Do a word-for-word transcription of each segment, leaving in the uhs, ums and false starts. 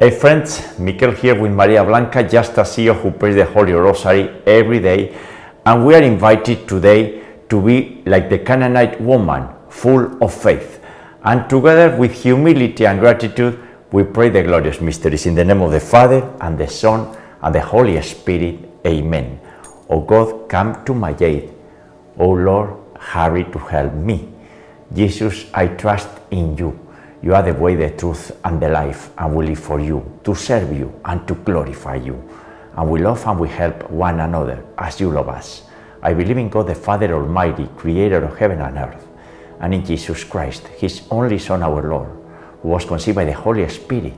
Hey friends, Miquel here with Maria Blanca, just a C E O who prays the Holy Rosary every day, and we are invited today to be like the Canaanite woman, full of faith. And together with humility and gratitude, we pray the glorious mysteries. In the name of the Father, and the Son, and the Holy Spirit. Amen. O God, come to my aid. O Lord, hurry to help me. Jesus, I trust in you. You are the way, the truth, and the life, and we live for you, to serve you, and to glorify you. And we love and we help one another, as you love us. I believe in God the Father Almighty, creator of heaven and earth, and in Jesus Christ, his only Son, our Lord, who was conceived by the Holy Spirit,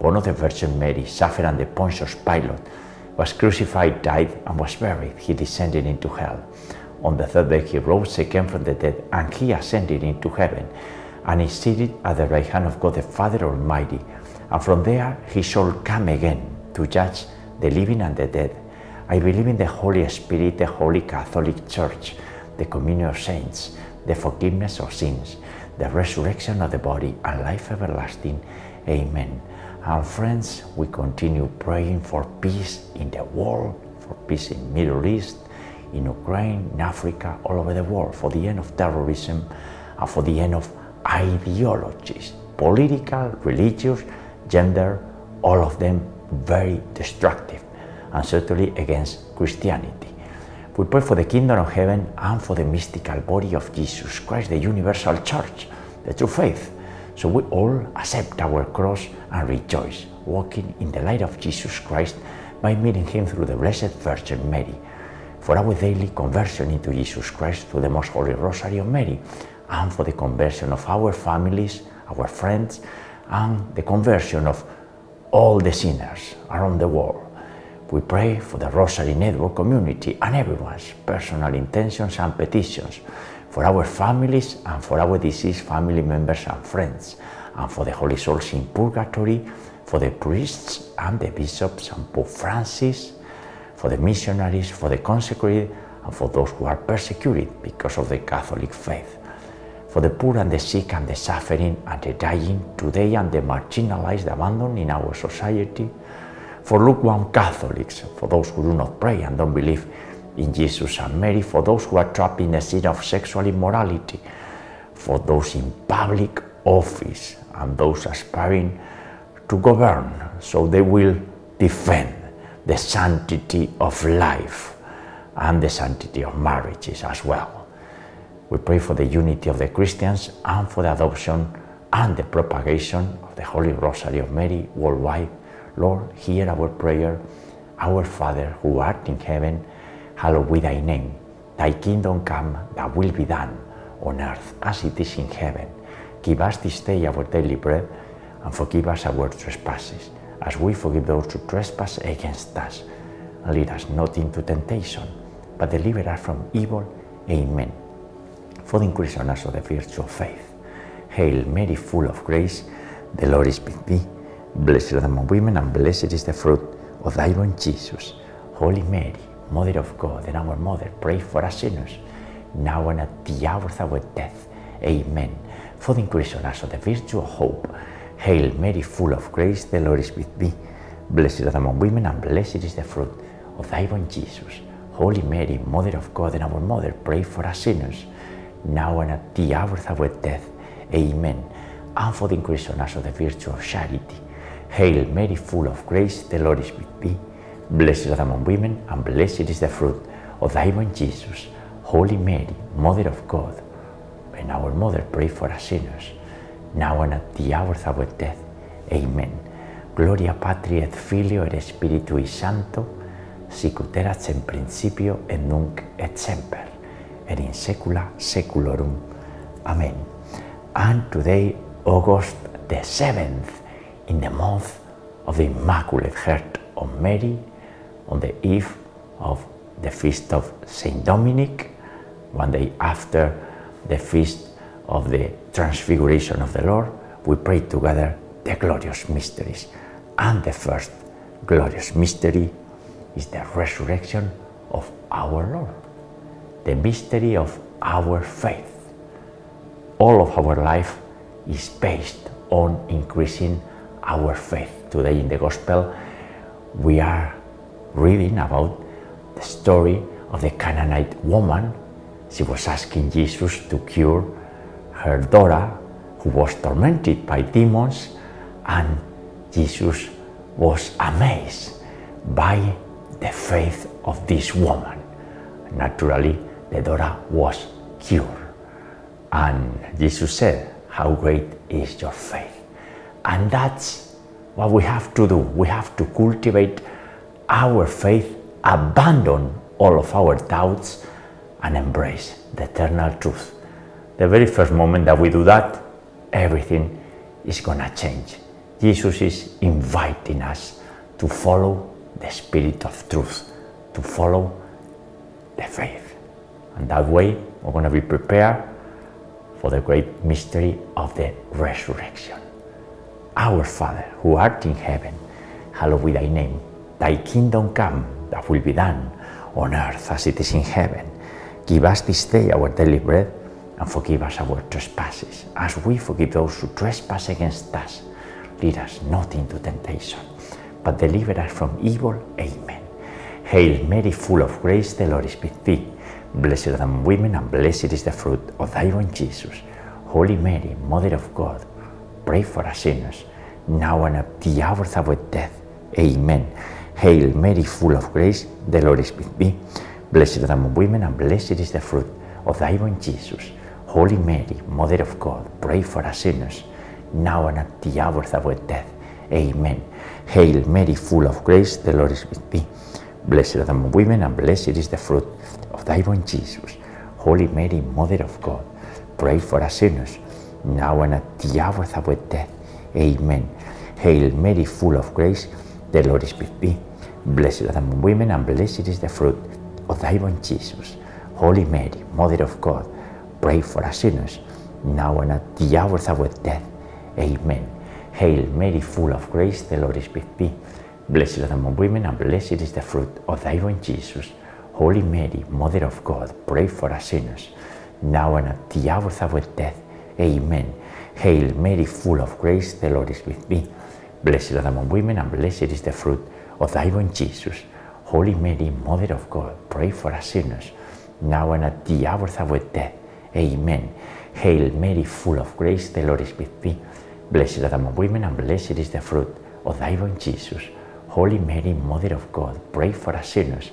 born of the Virgin Mary, suffered under Pontius Pilate, was crucified, died, and was buried. He descended into hell. On the third day he rose again from the dead, and he ascended into heaven, and is seated at the right hand of God the Father Almighty. And from there he shall come again to judge the living and the dead. I believe in the Holy Spirit, the Holy Catholic Church, the communion of saints, the forgiveness of sins, the resurrection of the body, and life everlasting. Amen. And friends, we continue praying for peace in the world, for peace in the Middle East, in Ukraine, in Africa, all over the world, for the end of terrorism and for the end of ideologies, political, religious, gender, all of them very destructive, and certainly against Christianity. We pray for the kingdom of heaven and for the mystical body of Jesus Christ, the universal church, the true faith, so we all accept our cross and rejoice, walking in the light of Jesus Christ by meeting him through the Blessed Virgin Mary, for our daily conversion into Jesus Christ through the Most Holy Rosary of Mary, and for the conversion of our families, our friends, and the conversion of all the sinners around the world. We pray for the Rosary Network community and everyone's personal intentions and petitions, for our families and for our deceased family members and friends, and for the holy souls in purgatory, for the priests and the bishops and Pope Francis, for the missionaries, for the consecrated, and for those who are persecuted because of the Catholic faith, for the poor and the sick and the suffering and the dying today and the marginalized, abandoned in our society, for lukewarm Catholics, for those who do not pray and don't believe in Jesus and Mary, for those who are trapped in the sin of sexual immorality, for those in public office and those aspiring to govern so they will defend the sanctity of life and the sanctity of marriages as well. We pray for the unity of the Christians and for the adoption and the propagation of the Holy Rosary of Mary worldwide. Lord, hear our prayer. Our Father, who art in heaven, hallowed be thy name. Thy kingdom come, thy will be done, on earth as it is in heaven. Give us this day our daily bread, and forgive us our trespasses, as we forgive those who trespass against us. And lead us not into temptation, but deliver us from evil. Amen. For the increase on us of the virtue of faith. Hail Mary, full of grace, the Lord is with thee. Blessed are thou among women, and blessed is the fruit of thy womb, Jesus. Holy Mary, Mother of God and our Mother, pray for us sinners, now and at the hour of our death. Amen. For the increase on us of the virtue of hope. Hail Mary, full of grace, the Lord is with thee. Blessed are thou among women, and blessed is the fruit of thy womb, Jesus. Holy Mary, Mother of God and our Mother, pray for us sinners, now and at the hour of our death. Amen. And for the increase on us of the virtue of charity. Hail Mary, full of grace, the Lord is with thee. Blessed art thou among women, and blessed is the fruit of thy womb, Jesus. Holy Mary, Mother of God, and our Mother, pray for us sinners, now and at the hour of our death. Amen. Gloria Patri et Filio et Spiritui Sancto, sicut erat in principio et nunc et semper, and in secula seculorum. Amen. And today, August the seventh, in the month of the Immaculate Heart of Mary, on the eve of the feast of Saint Dominic, one day after the feast of the Transfiguration of the Lord, we pray together the glorious mysteries. And the first glorious mystery is the resurrection of our Lord, the mystery of our faith. All of our life is based on increasing our faith. Today in the Gospel we are reading about the story of the Canaanite woman. She was asking Jesus to cure her daughter who was tormented by demons, and Jesus was amazed by the faith of this woman. Naturally, the daughter was cured. And Jesus said, "How great is your faith?" And that's what we have to do. We have to cultivate our faith, abandon all of our doubts, and embrace the eternal truth. The very first moment that we do that, everything is gonna change. Jesus is inviting us to follow the Spirit of truth, to follow the faith. And that way, we're gonna be prepared for the great mystery of the resurrection. Our Father, who art in heaven, hallowed be thy name. Thy kingdom come, thy will be done, on earth as it is in heaven. Give us this day our daily bread, and forgive us our trespasses, as we forgive those who trespass against us. Lead us not into temptation, but deliver us from evil. Amen. Hail Mary, full of grace, the Lord is with thee. Blessed are the women, and blessed is the fruit of thy womb, Jesus. Holy Mary, Mother of God, pray for us sinners, now and at the hour of our death. Amen. Hail Mary, full of grace, the Lord is with thee. Blessed are the women, and blessed is the fruit of thy womb, Jesus. Holy Mary, Mother of God, pray for us sinners, now and at the hour of our death. Amen. Hail Mary, full of grace, the Lord is with thee. Blessed are the women, and blessed is the fruit of thy womb, Jesus. Holy Mary, Mother of God, pray for us sinners, now and at the hour of our death. Amen. Hail Mary, full of grace, the Lord is with thee. Blessed are the women, and blessed is the fruit of thy womb, Jesus. Holy Mary, Mother of God, pray for us sinners, now and at the hour of our death. Amen. Hail Mary, full of grace, the Lord is with thee. Blessed are the women, and blessed is the fruit of thy womb, Jesus. Holy Mary, Mother of God, pray for us sinners, now and at the hour of our death. Amen. Hail Mary, full of grace, the Lord is with thee. Blessed are the women, and blessed is the fruit of thy womb, Jesus. Holy Mary, Mother of God, pray for us sinners, now and at the hour of our death. Amen. Hail Mary, full of grace, the Lord is with thee. Blessed are the women, and blessed is the fruit of thy womb, Jesus. Holy Mary, Mother of God, pray for us sinners,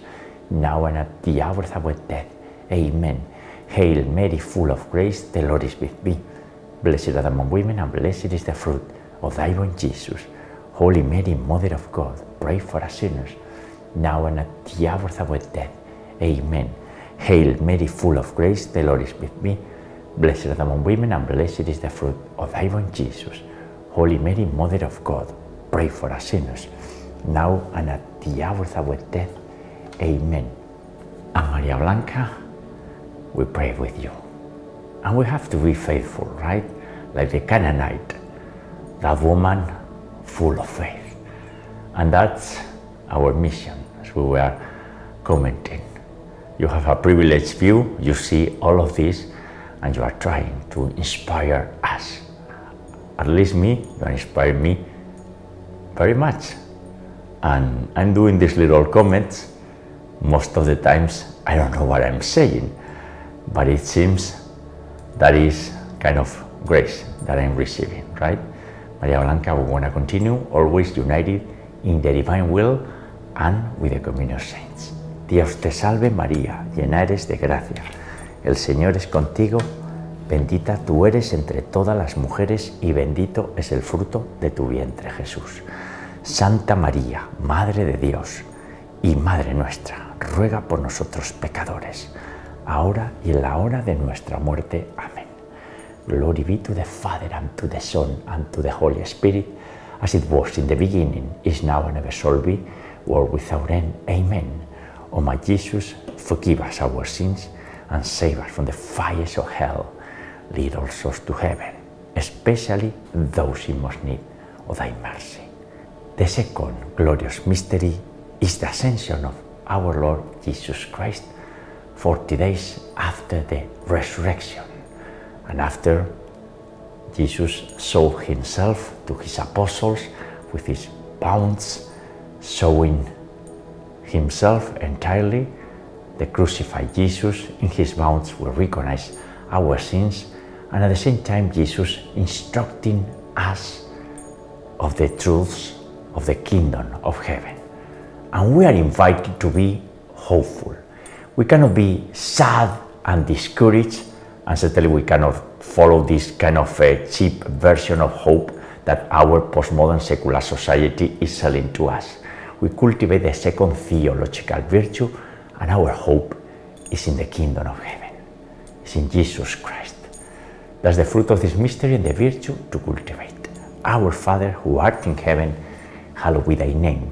now and at the hour of our death. Amen. Hail Mary, full of grace, the Lord is with thee. Blessed are the women, and blessed is the fruit of thy womb, Jesus. Holy Mary, Mother of God, pray for us sinners, now and at the hour of our death. Amen. Hail Mary, full of grace, the Lord is with thee. Blessed are the women, and blessed is the fruit of thy womb, Jesus. Holy Mary, Mother of God, pray for us sinners, now and at the hour of our death. Amen. And Maria Blanca, we pray with you. And we have to be faithful, right? Like the Canaanite, that woman full of faith. And that's our mission, as we were commenting. You have a privileged view, you see all of this, and you are trying to inspire us. At least me, you inspire me very much. And I'm doing these little comments. Most of the times, I don't know what I'm saying, but it seems that is kind of grace that I'm receiving, right? Maria Blanca, we want to continue, always united in the divine will and with the communion of saints. Dios te salve María, llena eres de gracia, el Señor es contigo, bendita tú eres entre todas las mujeres y bendito es el fruto de tu vientre, Jesús. Santa María, Madre de Dios y Madre nuestra, ruega por nosotros pecadores, ahora y en la hora de nuestra muerte. Amén. Glory be to the Father, and to the Son, and to the Holy Spirit, as it was in the beginning, is now, and ever shall be, world without end. Amen. O my Jesus, forgive us our sins and save us from the fires of hell. Lead all souls to heaven, especially those in most need of thy mercy. The second glorious mystery is the ascension of our Lord Jesus Christ forty days after the resurrection. And after Jesus showed himself to his apostles with his palms, showing himself entirely. The crucified Jesus in his wounds will recognize our sins, and at the same time Jesus instructing us of the truths of the kingdom of heaven. And we are invited to be hopeful. We cannot be sad and discouraged, and certainly we cannot follow this kind of uh, cheap version of hope that our postmodern secular society is selling to us. We cultivate the second theological virtue, and our hope is in the kingdom of heaven. It's in Jesus Christ. That's the fruit of this mystery and the virtue to cultivate. Our Father, who art in heaven, hallowed be thy name.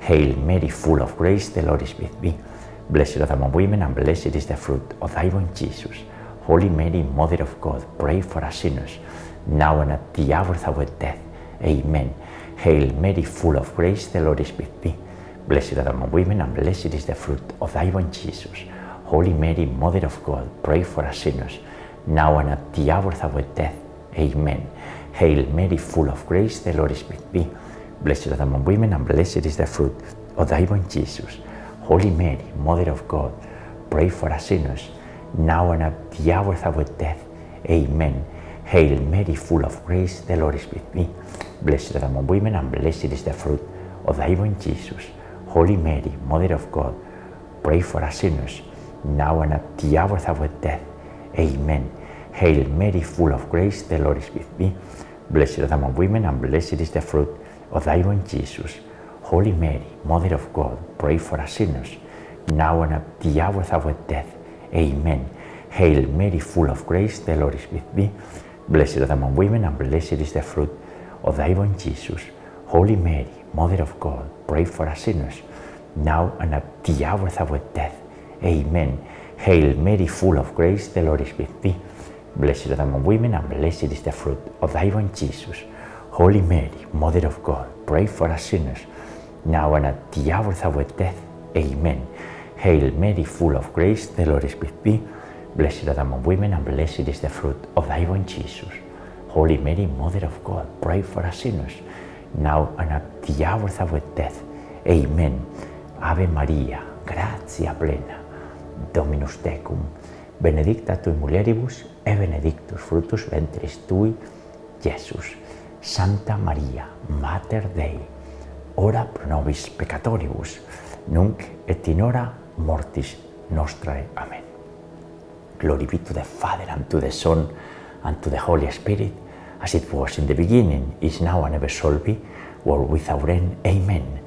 Hail Mary, full of grace, the Lord is with thee. Blessed art thou among women, and blessed is the fruit of thy womb, Jesus. Holy Mary, Mother of God, pray for us sinners, now and at the hour of our death. Amen. Hail Mary, full of grace, the Lord is with thee. Blessed art thou among women, and blessed is the fruit of thy womb, Jesus. Holy Mary, Mother of God, pray for us sinners, now and at the hour of our death. Amen. Hail Mary, full of grace, the Lord is with thee. Blessed art thou among women, and blessed is the fruit of thy womb, Jesus. Holy Mary, Mother of God, pray for us sinners, now and at the hour of our death. Amen. Hail Mary, full of grace, the Lord is with thee. Blessed art thou among women, and blessed is the fruit of thy womb, Jesus. Holy Mary, Mother of God, pray for us sinners, now and at the hour of our death. Amen. Hail Mary, full of grace, the Lord is with thee. Blessed art thou among women, and blessed is the fruit of thy womb, Jesus. Holy Mary, Mother of God, pray for us sinners, now and at the hour of our death. Amen. Hail Mary, full of grace, the Lord is with thee. Blessed art thou among women, and blessed is the fruit of thy womb, Jesus. Holy Mary, Mother of God, pray for us sinners, now and at the hour of our death. Amen. Hail Mary, full of grace, the Lord is with thee. Blessed art thou among women, and blessed is the fruit of thy womb, Jesus. Holy Mary, Mother of God, pray for us sinners, now and at the hour of our death. Amen. Hail Mary, full of grace, the Lord is with thee. Blessed art thou among women, and blessed is the fruit of thy womb, Jesus. Holy Mary, Mother of God, pray for us sinners, now and at the hour of our death. Amen. Ave Maria, gratia plena, Dominus tecum, benedicta tu in mulieribus, e benedictus fructus ventris tui, Jesus. Santa Maria, Mater Dei, ora pro nobis peccatoribus, nunc et in hora mortis nostrae. Amen. Glory be to the Father, and to the Son, and to the Holy Spirit, as it was in the beginning, is now, and ever shall be, world without end. Amen.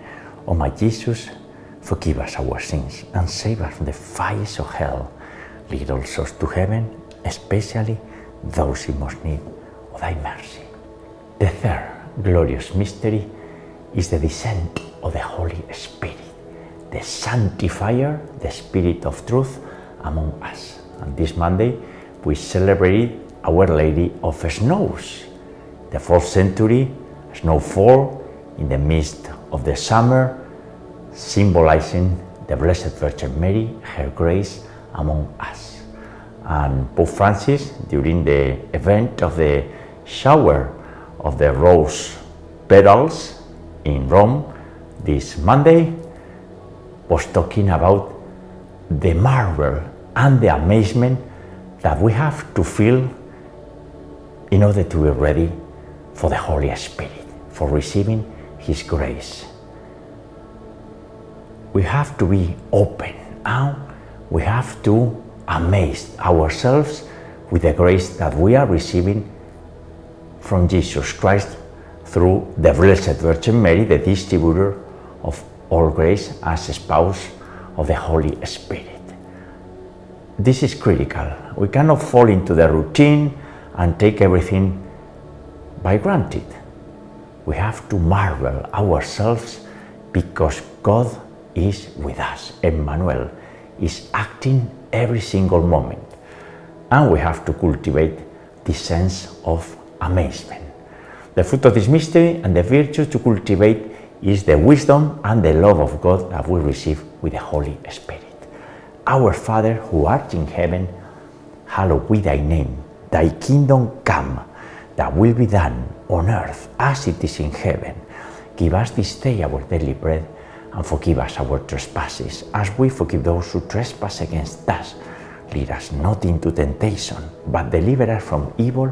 O my Jesus, forgive us our sins, and save us from the fires of hell. Lead all souls to heaven, especially those in most need of thy mercy. The third glorious mystery is the descent of the Holy Spirit, the sanctifier, the Spirit of truth among us. And this Monday we celebrate Our Lady of the Snows, the fourth century snowfall in the midst of the summer, symbolizing the Blessed Virgin Mary, her grace among us. And Pope Francis, during the event of the shower of the rose petals in Rome this Monday, was talking about the marvel and the amazement that we have to feel in order to be ready for the Holy Spirit, for receiving His grace. We have to be open, and we have to amaze ourselves with the grace that we are receiving from Jesus Christ through the Blessed Virgin Mary, the distributor of all grace as spouse of the Holy Spirit. This is critical. We cannot fall into the routine and take everything by granted. we have to marvel ourselves because God is with us. Emmanuel is acting every single moment. And we have to cultivate this sense of amazement. The fruit of this mystery and the virtue to cultivate is the wisdom and the love of God that we receive with the Holy Spirit. Our Father, who art in heaven, hallowed be thy name. Thy kingdom come, thy will be done on earth as it is in heaven. Give us this day our daily bread, and forgive us our trespasses, as we forgive those who trespass against us. Lead us not into temptation, but deliver us from evil.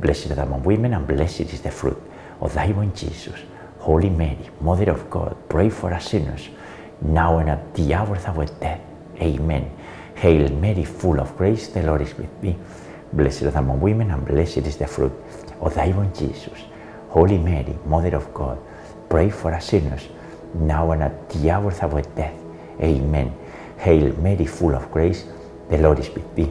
Blessed are thou among women, and blessed is the fruit of thy womb, Jesus. Holy Mary, Mother of God, pray for us sinners, now and at the hour of our death. Amen. Hail Mary, full of grace, the Lord is with thee. Blessed art thou among women, and blessed is the fruit of thy womb, Jesus. Holy Mary, Mother of God, pray for us sinners, now and at the hour of our death. Amen. Hail Mary, full of grace, the Lord is with thee.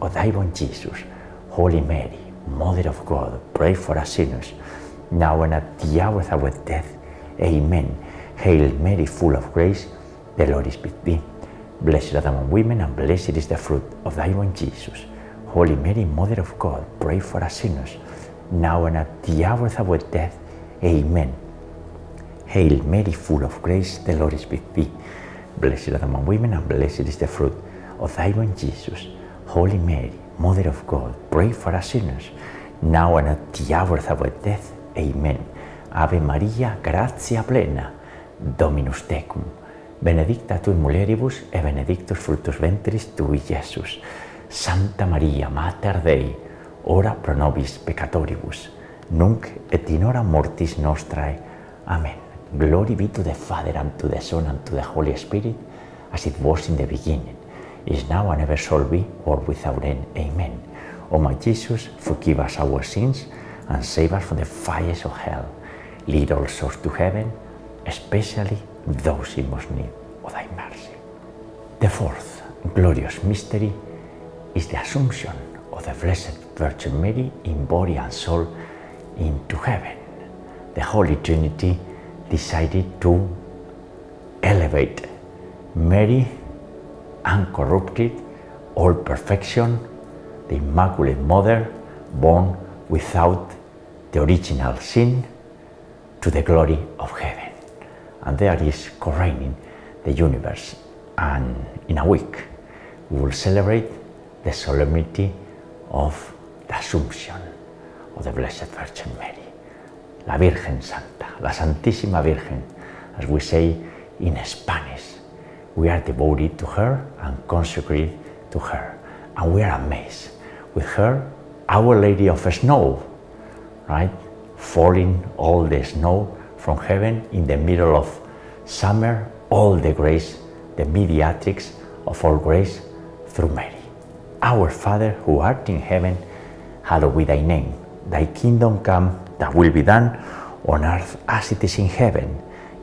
of thy womb, Jesus. Holy Mary, Mother of God, pray for us sinners, now and at the hour of our death. Amen. Hail Mary, full of grace, the Lord is with thee. Blessed art thou among women, and blessed is the fruit of thy womb, Jesus. Holy Mary, Mother of God, pray for us sinners, now and at the hour of our death. Amen. Hail Mary, full of grace, the Lord is with thee. Blessed art thou among women, and blessed is the fruit of thy womb, Jesus. Holy Mary, Mother of God, pray for us sinners, now and at the hour of our death. Amen. Ave Maria, gratia plena, Dominus tecum. Benedicta tu in mulieribus, e benedictus fructus ventris tui, Iesus. Santa Maria, Mater Dei, ora pro nobis peccatoribus, nunc et in hora mortis nostrae. Amen. Glory be to the Father, and to the Son, and to the Holy Spirit, as it was in the beginning, is now, and ever shall be, world without end. Amen. O my Jesus, forgive us our sins, and save us from the fires of hell. Lead all souls to heaven, especially those in most need of thy mercy. The fourth glorious mystery is the Assumption of the Blessed Virgin Mary in body and soul into heaven. The Holy Trinity decided to elevate Mary, uncorrupted, all perfection, the Immaculate Mother, born without the original sin, to the glory of heaven. And there is co-reigning the universe. And in a week, we will celebrate the solemnity of the Assumption of the Blessed Virgin Mary, la Virgen Santa, la Santísima Virgen, as we say in Spanish. We are devoted to her and consecrated to her. And we are amazed with her, Our Lady of the Snow, right? Falling all the snow from heaven in the middle of summer, all the grace, the mediatrix of all grace through Mary. Our Father, who art in heaven, hallowed be thy name. Thy kingdom come, thy will be done on earth as it is in heaven.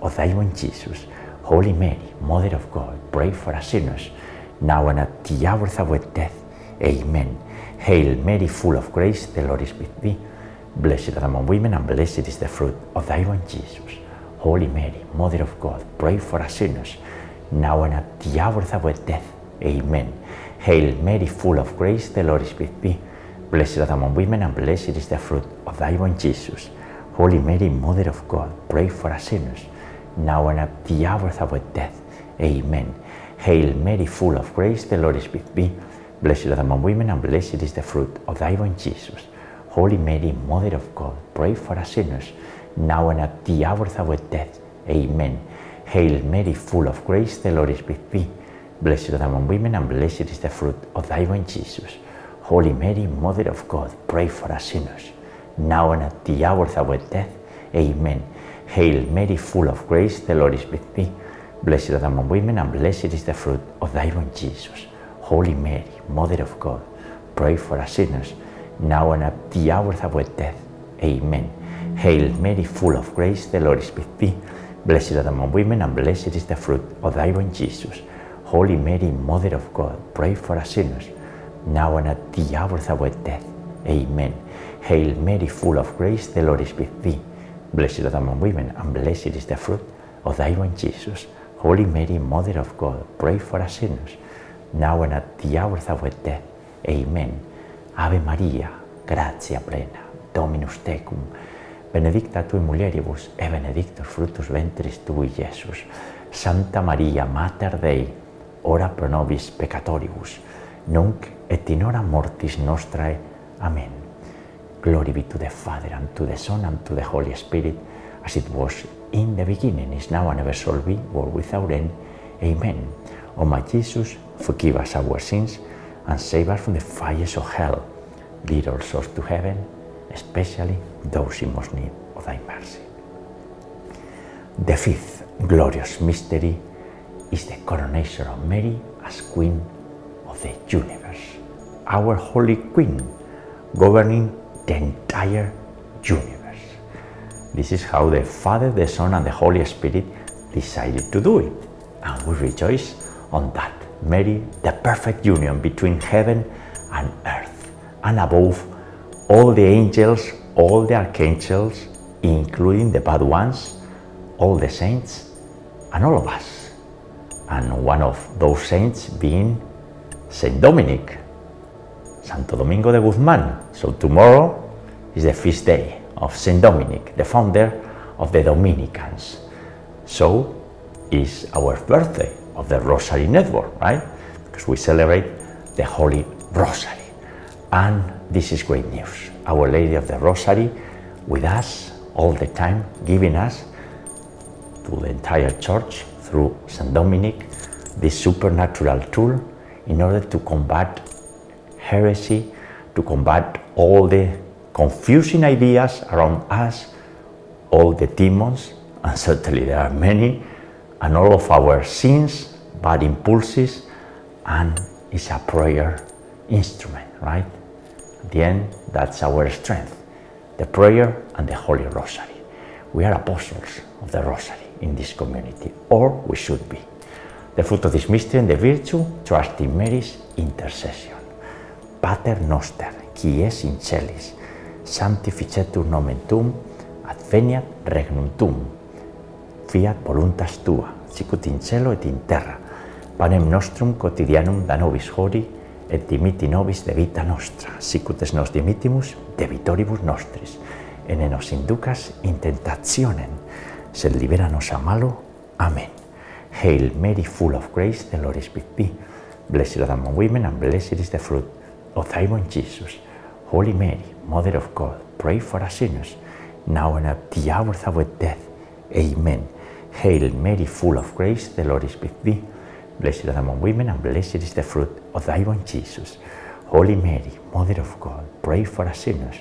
of thy womb, Jesus. Holy Mary, Mother of God, pray for us sinners, now and at the hour of our death. Amen. Hail Mary, full of grace, the Lord is with thee. Blessed are among women, and blessed is the fruit of thy womb, Jesus. Holy Mary, Mother of God, pray for us sinners, now and at the hour of our death. Amen. Hail Mary, full of grace, the Lord is with thee. Blessed are among women, and blessed is the fruit of thy womb, Jesus. Holy Mary, Mother of God, pray for us sinners, now and at the hour of our death. Amen. Hail Mary, full of grace, the Lord is with thee. Blessed are among women, and blessed is the fruit of thy womb, Jesus. Holy Mary, Mother of God, pray for us sinners, now and at the hour of our death. Amen. Hail Mary, full of grace, the Lord is with thee. Blessed are among women, and blessed is the fruit of thy womb, Jesus. Holy Mary, Mother of God, pray for us sinners, now and at the hour of our death. Amen. Hail Mary, full of grace, the Lord is with thee. Blessed are among women, and blessed is the fruit of thy womb, Jesus. Holy Mary, Mother of God, pray for us sinners, now and at the hour of our death. Amen. Hail Mary, full of grace, the Lord is with thee. Blessed are among women, and blessed is the fruit of thy womb, Jesus. Holy Mary, Mother of God, pray for us sinners, now and at the hour of our death. Amen. Hail Mary, full of grace, the Lord is with thee. Blessed are among women, and blessed is the fruit of thy womb, Jesus. Holy Mary, Mother of God, pray for us sinners, now and at the hour of our death. Amen. Ave Maria, gratia plena, Dominus tecum, benedicta tui mulieribus, e benedictus fructus ventris tui, Iesus. Santa Maria, Mater Dei, ora pro nobis peccatoribus, nunc et in hora mortis nostrae. Amen. Glory be to the Father, and to the Son, and to the Holy Spirit, as it was in the beginning, is now, and ever shall be, world without end. Amen. O my Jesus, forgive us our sins, and save us from the fires of hell. Lead all souls to heaven, especially those in most need of thy mercy. The fifth glorious mystery is the coronation of Mary as Queen of the universe, our Holy Queen, governing the entire universe. This is how the Father, the Son, and the Holy Spirit decided to do it, and we rejoice on that. Mary, the perfect union between heaven and earth, and above all the angels, all the archangels, including the bad ones, all the saints, and all of us. And one of those saints being Saint Dominic, Santo Domingo de Guzmán. So tomorrow is the feast day of Saint Dominic, the founder of the Dominicans. So is our birthday of the Rosary Network, right? Because we celebrate the Holy Rosary. And this is great news. Our Lady of the Rosary with us all the time, giving us to the entire church through Saint Dominic this supernatural tool in order to combat heresy, to combat all the confusing ideas around us, all the demons, and certainly there are many, and all of our sins, bad impulses, and it's a prayer instrument, right? At the end, that's our strength, the prayer and the Holy Rosary. We are apostles of the Rosary in this community, or we should be. The fruit of this mystery and the virtue, trust in Mary's intercession. Pater noster, qui es in celis, sanctificetur nomen tuum, adveniat regnum tuum. Fiat voluntas tua, sicut in cielo et in terra. Panem nostrum quotidianum da nobis hodie, et dimitti nobis debita nostra, sicut es nos dimittimus debitoribus nostris. E ne nos inducas in tentationem, sed libera nos a malo. Amen. Hail Mary, full of grace, the Lord is with thee. Blessed are among women, and blessed is the fruit of thy womb, Jesus. Holy Mary, Mother of God, pray for us sinners, now and at the hour of our death. Amen. Hail Mary, full of grace, the Lord is with thee. Blessed are among women, and blessed is the fruit of thy womb, Jesus. Holy Mary, Mother of God, pray for us sinners,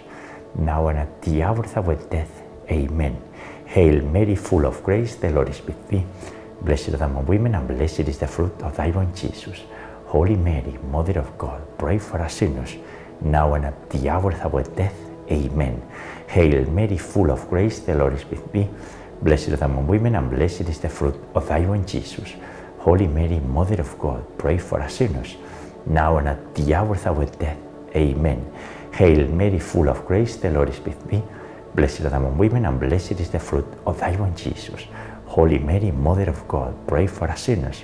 now and at the hour of our death. Amen. Hail Mary, full of grace, the Lord is with thee. Blessed are among women, and blessed is the fruit of thy womb, Jesus. Holy Mary, Mother of God, pray for us sinners, now and at the hour of our death. Amen. Hail Mary, full of grace, the Lord is with thee. Blessed art thou among women, and blessed is the fruit of thy womb, Jesus. Holy Mary, Mother of God, pray for us sinners, now and at the hour of our death. Amen. Hail Mary, full of grace, the Lord is with thee. Blessed art thou among women, and blessed is the fruit of thy womb, Jesus. Holy Mary, Mother of God, pray for us sinners,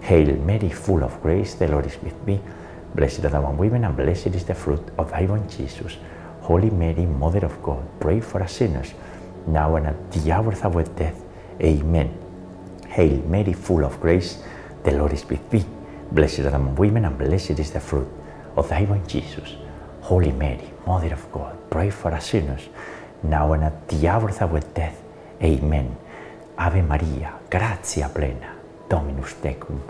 Hail Mary, full of grace, the Lord is with thee. Blessed art thou among women, and blessed is the fruit of thy womb, Jesus. Holy Mary, Mother of God, pray for us sinners, now and at the hour of our death. Amen. Hail Mary, full of grace, the Lord is with thee. Blessed art thou among women, and blessed is the fruit of thy womb, Jesus. Holy Mary, Mother of God, pray for us sinners, now and at the hour of our death. Amen. Ave Maria, gratia plena, Dominus tecum,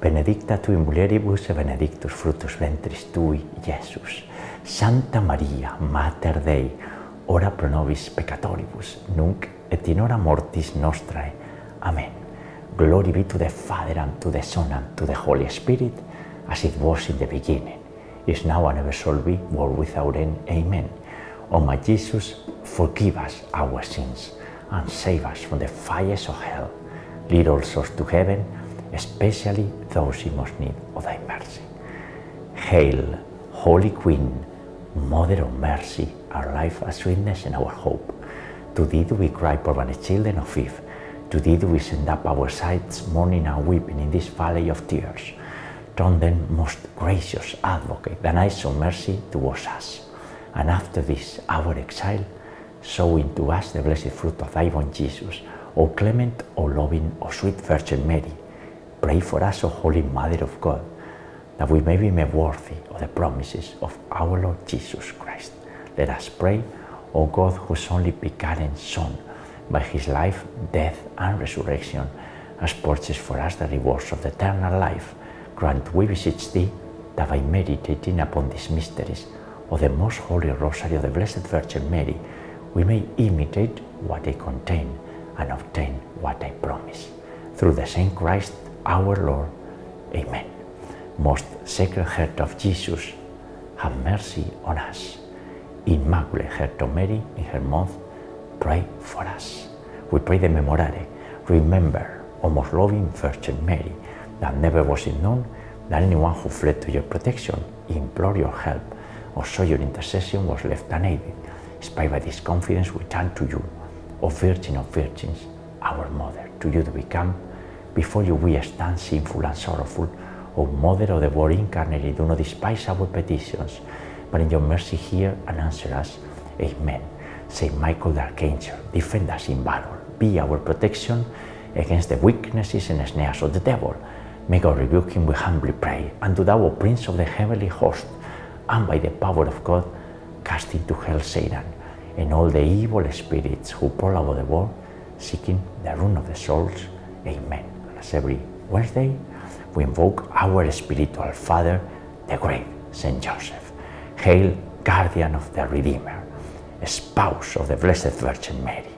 benedicta tu in mulieribus e benedictus fructus ventris tui, Iesus. Santa Maria, Mater Dei, ora pro nobis peccatoribus, nunc et in hora mortis nostrae. Amen. Glory be to the Father, and to the Son, and to the Holy Spirit, as it was in the beginning, is now, and ever shall be, world without end. Amen. O my Jesus, forgive us our sins, and save us from the fires of hell. Lead all souls to heaven, especially those in most need of thy mercy. Hail, Holy Queen, Mother of mercy, our life, our sweetness, and our hope. To thee do we cry, poor banished children of Eve. To thee do we send up our sighs, mourning and weeping in this valley of tears. Turn then, most gracious Advocate, thine eyes of mercy towards us, and after this our exile, sow into us the blessed fruit of thy womb, Jesus. O clement, O loving, O sweet Virgin Mary, pray for us, O Holy Mother of God, that we may be made worthy of the promises of our Lord Jesus Christ. Let us pray. O God, whose only begotten Son, by his life, death, and resurrection, has purchased for us the rewards of the eternal life, grant, we beseech thee, that by meditating upon these mysteries of the most holy Rosary of the Blessed Virgin Mary, we may imitate what they contain and obtain what they promise. Through the same Christ our Lord. Amen. Most Sacred Heart of Jesus, have mercy on us. Immaculate Heart of Mary, in her month, pray for us. We pray the Memorare. Remember, O most loving Virgin Mary, that never was it known that anyone who fled to your protection, implored your help, or saw your intercession was left unaided. Inspired by this confidence, we turn to you, O Virgin of Virgins, our Mother. To you do we come. Before you we stand sinful and sorrowful. O Mother of the Word Incarnate, do not despise our petitions, but in your mercy hear and answer us. Amen. Saint Michael the Archangel, defend us in battle. Be our protection against the weaknesses and snares of the devil. May God rebuke him, we humbly pray. And to thou, O Prince of the Heavenly Host, and by the power of God, cast into hell Satan and all the evil spirits who prowl over the world, seeking the ruin of the souls. Amen. And as every Wednesday, we invoke our spiritual father, the great Saint Joseph. Hail, guardian of the Redeemer, spouse of the Blessed Virgin Mary.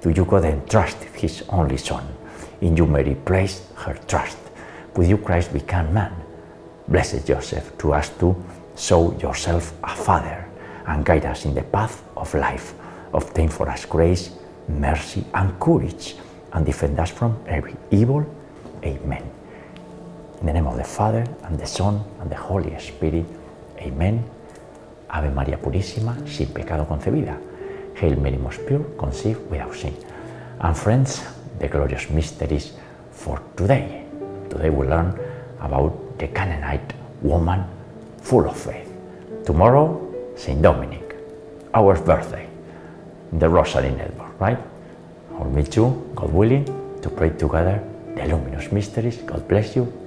To you God entrusted his only Son. In you Mary placed her trust. With you Christ became man. Blessed Joseph, to us too, show yourself a Father, and guide us in the path of life. Obtain for us grace, mercy, and courage, and defend us from every evil. Amen. In the name of the Father, and the Son, and the Holy Spirit. Amen. Ave Maria Purísima, sin pecado concebida. Hail Mary most pure, conceived without sin. And friends, the glorious mysteries for today. Today we learn about the Canaanite woman full of faith. Tomorrow, Saint Dominic, our birthday, in the Rosary Network, right? I'll meet you, God willing, to pray together the luminous mysteries. God bless you.